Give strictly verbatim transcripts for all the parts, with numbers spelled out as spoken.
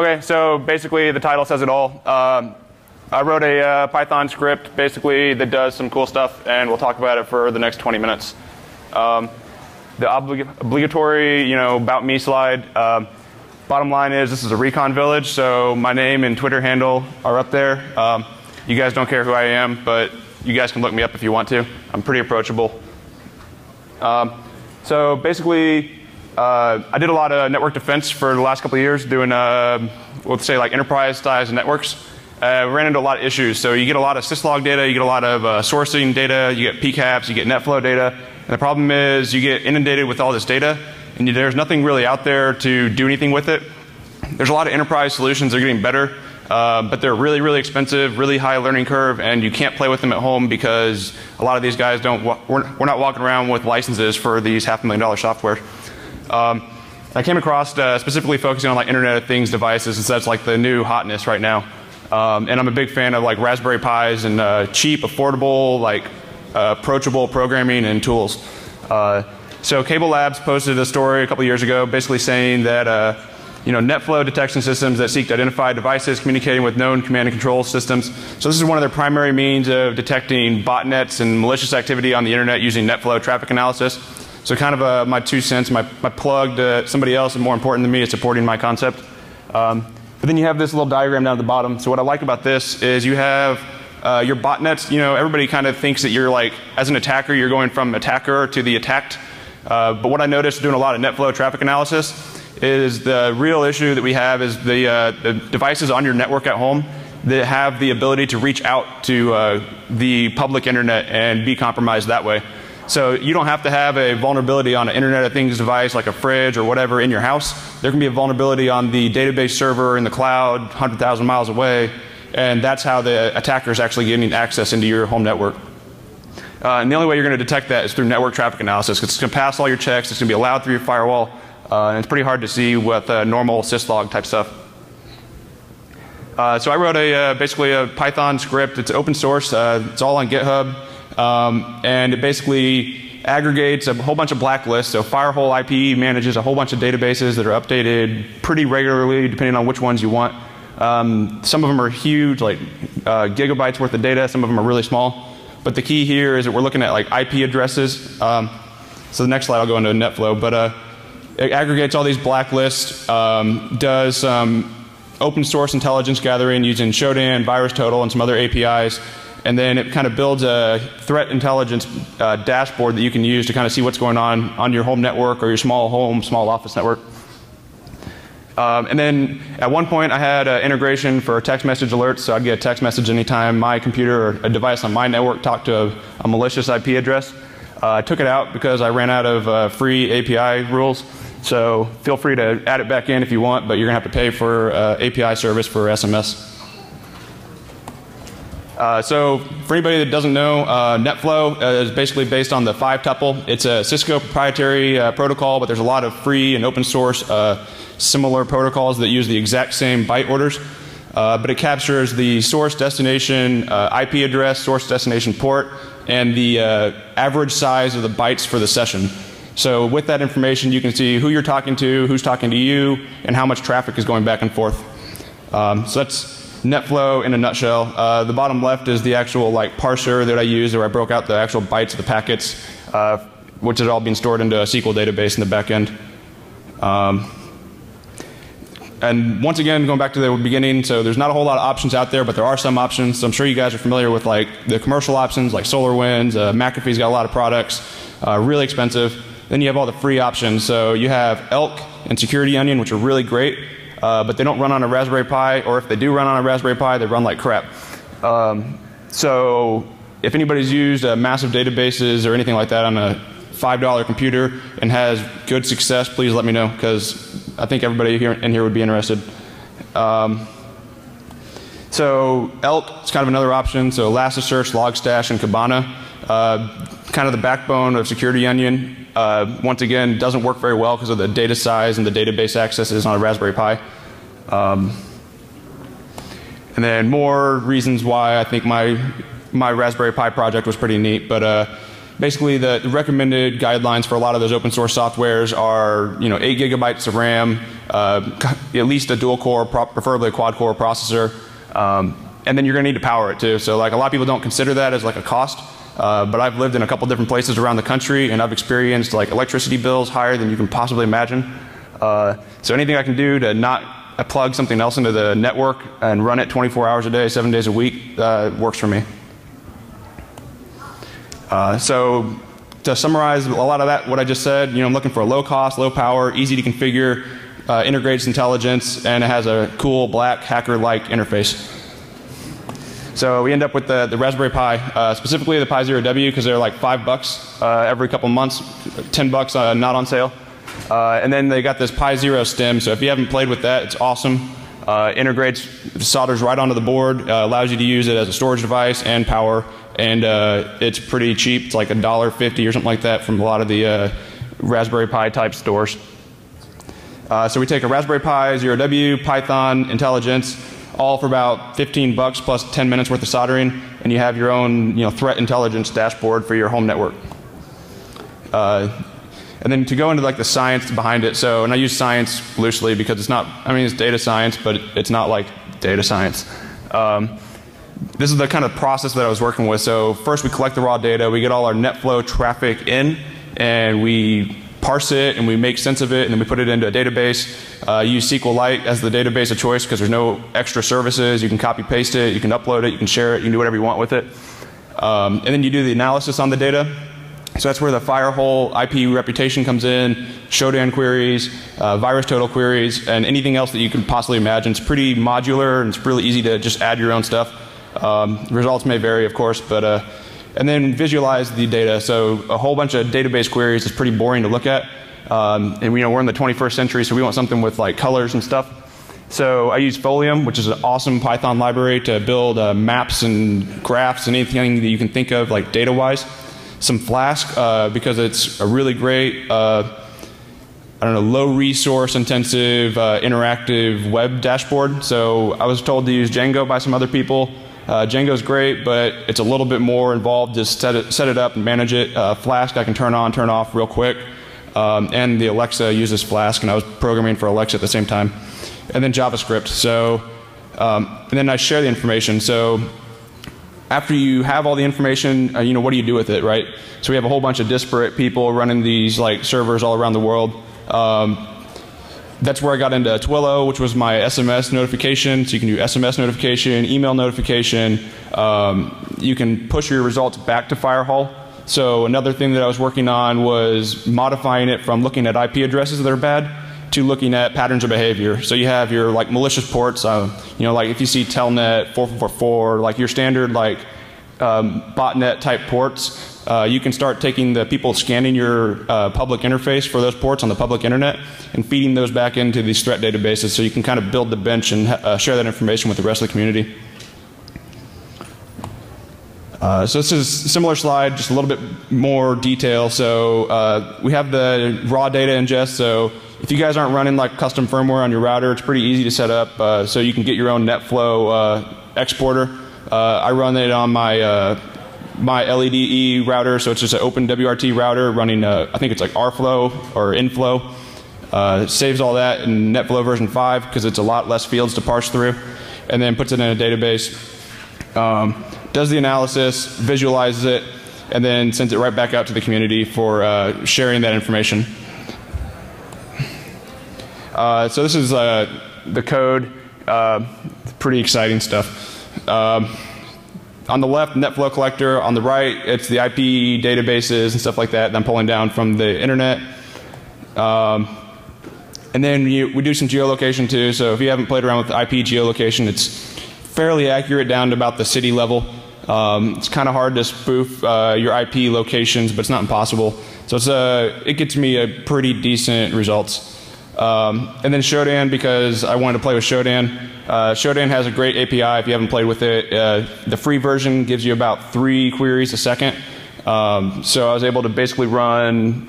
OK, so basically the title says it all. Um, I wrote a uh, Python script, basically, that does some cool stuff, and we'll talk about it for the next twenty minutes. Um, the oblig obligatory, you know, about me slide. Um, bottom line is this is a recon village, so my name and Twitter handle are up there. Um, you guys don't care who I am, but you guys can look me up if you want to. I'm pretty approachable. Um, so basically, uh, I did a lot of network defense for the last couple of years, doing, uh, let's say, like enterprise-sized networks. Uh, we ran into a lot of issues. So you get a lot of syslog data, you get a lot of uh, sourcing data, you get P CAPs, you get NetFlow data. And the problem is you get inundated with all this data, and you, there's nothing really out there to do anything with it. There's a lot of enterprise solutions that are getting better, uh, but they're really, really expensive, really high learning curve, and you can't play with them at home because a lot of these guys don't, wa we're, we're not walking around with licenses for these half a million dollar software. Um, I came across uh, specifically focusing on like Internet of Things devices, since that's like the new hotness right now. Um, and I'm a big fan of like Raspberry Pis and uh, cheap, affordable, like uh, approachable programming and tools. Uh, so Cable Labs posted a story a couple years ago, basically saying that uh, you know, NetFlow detection systems that seek to identify devices communicating with known command and control systems. So this is one of their primary means of detecting botnets and malicious activity on the internet using NetFlow traffic analysis. So kind of uh, my two cents, my, my plug to somebody else and more important than me is supporting my concept. Um, But then you have this little diagram down at the bottom. So what I like about this is you have uh, your botnets. You know, everybody kind of thinks that you're like, as an attacker, you're going from attacker to the attacked. Uh, but what I noticed doing a lot of NetFlow traffic analysis is the real issue that we have is the, uh, the devices on your network at home that have the ability to reach out to uh, the public internet and be compromised that way. So you don't have to have a vulnerability on an Internet of Things device like a fridge or whatever in your house. There can be a vulnerability on the database server in the cloud one hundred thousand miles away. And that's how the attacker is actually getting access into your home network. Uh, and the only way you're going to detect that is through network traffic analysis. It's going to pass all your checks. It's going to be allowed through your firewall. Uh, and it's pretty hard to see with uh, normal syslog type stuff. Uh, so I wrote a, uh, basically a Python script. It's open source. Uh, it's all on GitHub. Um, and it basically aggregates a whole bunch of blacklists. So Firehole I P manages a whole bunch of databases that are updated pretty regularly depending on which ones you want. Um, some of them are huge, like uh, gigabytes worth of data. Some of them are really small. But the key here is that we're looking at like I P addresses. Um, so the next slide I'll go into NetFlow. But uh, it aggregates all these blacklists, um, does some um, open source intelligence gathering using Shodan, VirusTotal, and some other A P Is. And then it kind of builds a threat intelligence uh, dashboard that you can use to kind of see what's going on on your home network or your small home, small office network. Um, and then at one point I had an integration for text message alerts, so I'd get a text message anytime my computer or a device on my network talked to a, a malicious I P address. Uh, I took it out because I ran out of uh, free A P I rules, so feel free to add it back in if you want, but you're going to have to pay for uh, A P I service for S M S. Uh, so for anybody that doesn't know, uh, NetFlow uh, is basically based on the five tuple. It's a Cisco proprietary uh, protocol, but there's a lot of free and open source uh, similar protocols that use the exact same byte orders. Uh, but it captures the source destination uh, I P address, source destination port, and the uh, average size of the bytes for the session. So with that information, you can see who you're talking to, who's talking to you, and how much traffic is going back and forth. Um, so that's NetFlow in a nutshell. Uh, the bottom left is the actual like parser that I used, where I broke out the actual bytes of the packets, uh, which is all being stored into a S Q L database in the back end. Um, and once again, going back to the beginning, so there's not a whole lot of options out there, but there are some options. So I'm sure you guys are familiar with like the commercial options, like SolarWinds. Uh, McAfee's got a lot of products, uh, really expensive. Then you have all the free options. So you have Elk and Security Onion, which are really great. Uh, but they don't run on a Raspberry Pi, or if they do run on a Raspberry Pi, they run like crap. Um, so if anybody's used uh, massive databases or anything like that on a five dollar computer and has good success, please let me know, because I think everybody here in here would be interested. Um, so Elk is kind of another option. So Elasticsearch, Logstash, and Kibana, uh, kind of the backbone of Security Onion. Uh, once again, doesn't work very well because of the data size and the database accesses on a Raspberry Pi. Um, and then more reasons why I think my my Raspberry Pi project was pretty neat. But uh, basically, the recommended guidelines for a lot of those open source softwares are, you know, eight gigabytes of RAM, uh, at least a dual core, preferably a quad core processor. Um, and then you're going to need to power it too. So like a lot of people don't consider that as like a cost. Uh, but I've lived in a couple different places around the country, and I've experienced like electricity bills higher than you can possibly imagine. Uh, so anything I can do to not uh, plug something else into the network and run it twenty-four hours a day, seven days a week uh, works for me. Uh, so to summarize a lot of that, what I just said, you know, I'm looking for a low cost, low power, easy to configure, uh, integrates intelligence, and it has a cool black hacker-like interface. So we end up with the, the Raspberry Pi, uh, specifically the Pi Zero W, because they're like five bucks uh, every couple months, ten bucks uh, not on sale. Uh, and then they got this Pi Zero STEM. So if you haven't played with that, it's awesome. Uh, integrates, solders right onto the board, uh, allows you to use it as a storage device and power, and uh, it's pretty cheap. It's like a dollar fifty or something like that from a lot of the uh, Raspberry Pi type stores. Uh, so we take a Raspberry Pi Zero W, Python, intelligence, all for about fifteen bucks plus ten minutes worth of soldering, and you have your own, you know, threat intelligence dashboard for your home network. Uh, and then to go into like the science behind it, so, and I use science loosely because it's not, I mean, it's data science, but it's not like data science. Um, this is the kind of process that I was working with. So first we collect the raw data, we get all our NetFlow traffic in, and we parse it and we make sense of it, and then we put it into a database. Uh, use SQLite as the database of choice because there's no extra services. You can copy paste it, you can upload it, you can share it, you can do whatever you want with it. Um, and then you do the analysis on the data. So that's where the Firehole I P reputation comes in, Shodan queries, uh, VirusTotal queries, and anything else that you can possibly imagine. It's pretty modular and it's really easy to just add your own stuff. Um, results may vary, of course, but uh, and then visualize the data. So a whole bunch of database queries is pretty boring to look at. Um, and you know, we're in the twenty-first century, so we want something with like colors and stuff. So I use Folium, which is an awesome Python library to build uh, maps and graphs and anything that you can think of like data-wise. Some Flask uh, because it's a really great, uh, I don't know, low resource intensive uh, interactive web dashboard. So I was told to use Django by some other people. Uh, Django's great, but it's a little bit more involved. Just set it, set it up and manage it. Uh, Flask I can turn on, turn off real quick. Um, and the Alexa uses Flask, and I was programming for Alexa at the same time. And then JavaScript. So, um, and then I share the information. So after you have all the information, uh, you know, what do you do with it, right? So we have a whole bunch of disparate people running these like servers all around the world. Um, That's where I got into Twilio, which was my S M S notification. So you can do S M S notification, email notification. Um, you can push your results back to Firehole. So another thing that I was working on was modifying it from looking at I P addresses that are bad to looking at patterns of behavior. So you have your like malicious ports. Um, you know, like if you see Telnet, four four four four, like your standard like um, botnet type ports. Uh, you can start taking the people scanning your uh, public interface for those ports on the public internet and feeding those back into these threat databases, so you can kind of build the bench and uh, share that information with the rest of the community. Uh, so this is a similar slide, just a little bit more detail. So uh, we have the raw data ingest. So if you guys aren't running like custom firmware on your router, it's pretty easy to set up. Uh, so you can get your own NetFlow uh, exporter. Uh, I run it on my uh, my LEDE router, so it's just an OpenWRT router running, uh, I think it's like RFlow or InFlow. Uh, it saves all that in NetFlow version five because it's a lot less fields to parse through, and then puts it in a database. Um, does the analysis, visualizes it, and then sends it right back out to the community for uh, sharing that information. Uh, so this is uh, the code. Uh, pretty exciting stuff. Um, On the left, NetFlow collector. On the right, it's the I P databases and stuff like that that I'm pulling down from the internet. Um, and then you, we do some geolocation too. So if you haven't played around with I P geolocation, it's fairly accurate down to about the city level. Um, it's kind of hard to spoof uh, your I P locations, but it's not impossible. So it's a, it gets me a pretty decent results. Um, and then Shodan, because I wanted to play with Shodan. Uh, Shodan has a great A P I if you haven't played with it. Uh, the free version gives you about three queries a second. Um, so I was able to basically run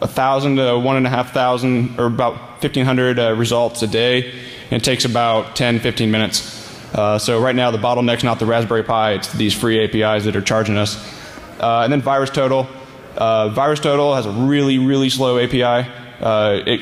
a thousand to one and a half thousand or about fifteen hundred uh, results a day, and it takes about ten, fifteen minutes. Uh, so right now the bottleneck's not the Raspberry Pi, it's these free A P Is that are charging us. Uh, and then VirusTotal. Uh, VirusTotal has a really, really slow A P I. uh, it,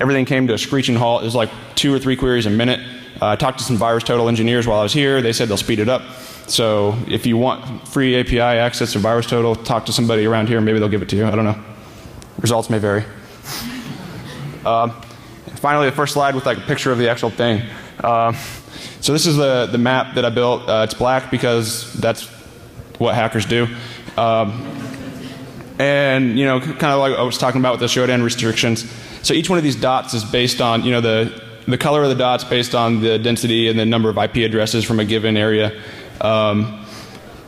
everything came to a screeching halt. It was like two or three queries a minute. Uh, I talked to some VirusTotal engineers while I was here. They said they'll speed it up. So if you want free A P I access to VirusTotal, talk to somebody around here. Maybe they'll give it to you. I don't know. Results may vary. Uh, finally, the first slide with like a picture of the actual thing. Uh, so this is the, the map that I built. Uh, it's black because that's what hackers do. Um, and you know, kind of like I was talking about with the Shodan restrictions. So each one of these dots is based on, you know, the, the color of the dots based on the density and the number of I P addresses from a given area. Um,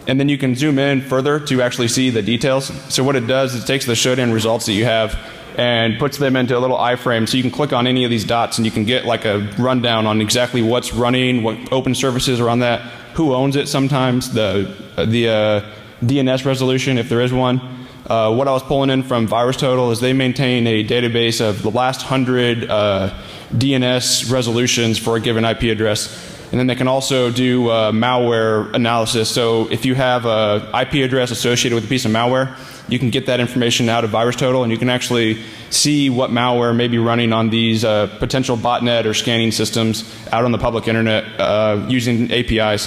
and then you can zoom in further to actually see the details. So what it does is it takes the Shodan results that you have and puts them into a little iframe, so you can click on any of these dots and you can get like a rundown on exactly what's running, what open services are on that, who owns it sometimes, the, the uh, D N S resolution if there is one. Uh, what I was pulling in from VirusTotal is they maintain a database of the last hundred uh, D N S resolutions for a given I P address. And then they can also do uh, malware analysis. So if you have an I P address associated with a piece of malware, you can get that information out of VirusTotal, and you can actually see what malware may be running on these uh, potential botnet or scanning systems out on the public internet uh, using A P Is.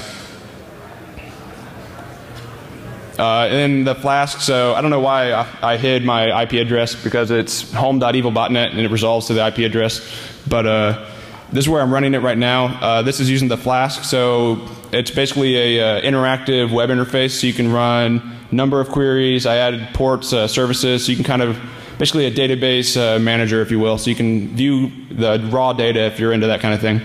Uh, and then the Flask, so I don't know why I, I hid my I P address because it's home dot evil botnet and it resolves to the I P address. But uh, this is where I'm running it right now. Uh, this is using the Flask, so it's basically a uh, interactive web interface, so you can run number of queries. I added ports, uh, services, so you can kind of basically a database uh, manager, if you will, so you can view the raw data if you're into that kind of thing.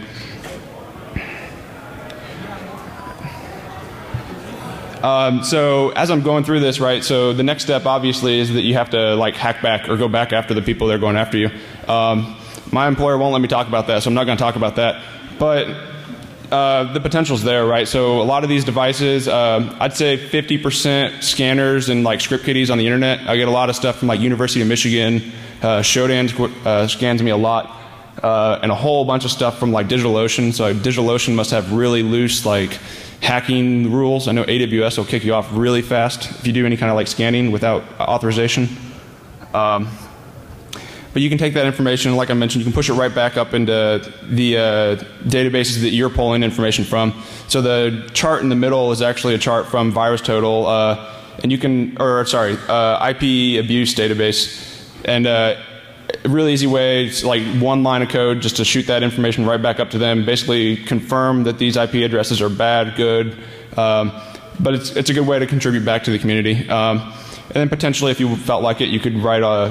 Um, so as I'm going through this, right, so the next step obviously is that you have to like hack back or go back after the people that are going after you. Um, My employer won't let me talk about that, so I'm not going to talk about that. But uh, the potential's there, right? So a lot of these devices, uh, I'd say fifty percent scanners and like script kiddies on the internet. I get a lot of stuff from like University of Michigan. Uh, Shodan uh, scans me a lot, uh, and a whole bunch of stuff from like DigitalOcean. So DigitalOcean must have really loose like hacking rules. I know A W S will kick you off really fast if you do any kind of like scanning without authorization. Um, But you can take that information, like I mentioned, you can push it right back up into the uh, databases that you're pulling information from. So the chart in the middle is actually a chart from VirusTotal, uh, and you can, or sorry, uh, I P abuse database, and uh, a really easy way, it's like one line of code, just to shoot that information right back up to them. Basically, confirm that these I P addresses are bad, good, um, but it's it's a good way to contribute back to the community. Um, and then potentially, if you felt like it, you could write a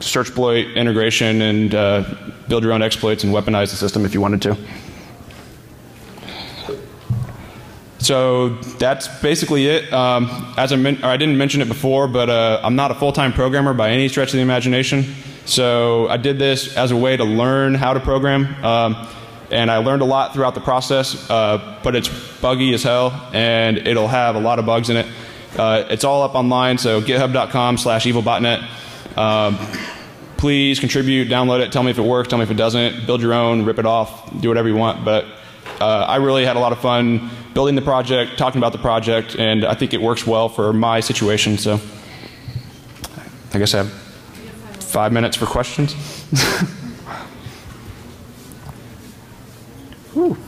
searchsploit integration and uh, build your own exploits and weaponize the system if you wanted to. So that's basically it. Um, as I, or I didn't mention it before, but uh, I'm not a full-time programmer by any stretch of the imagination. So I did this as a way to learn how to program, um, and I learned a lot throughout the process. Uh, but it's buggy as hell, and it'll have a lot of bugs in it. Uh, it's all up online, so github dot com slash evil botnet. Um, please contribute, download it, tell me if it works, tell me if it doesn't, build your own, rip it off, do whatever you want. But uh, I really had a lot of fun building the project, talking about the project, and I think it works well for my situation. So I guess I have five minutes for questions. Whew.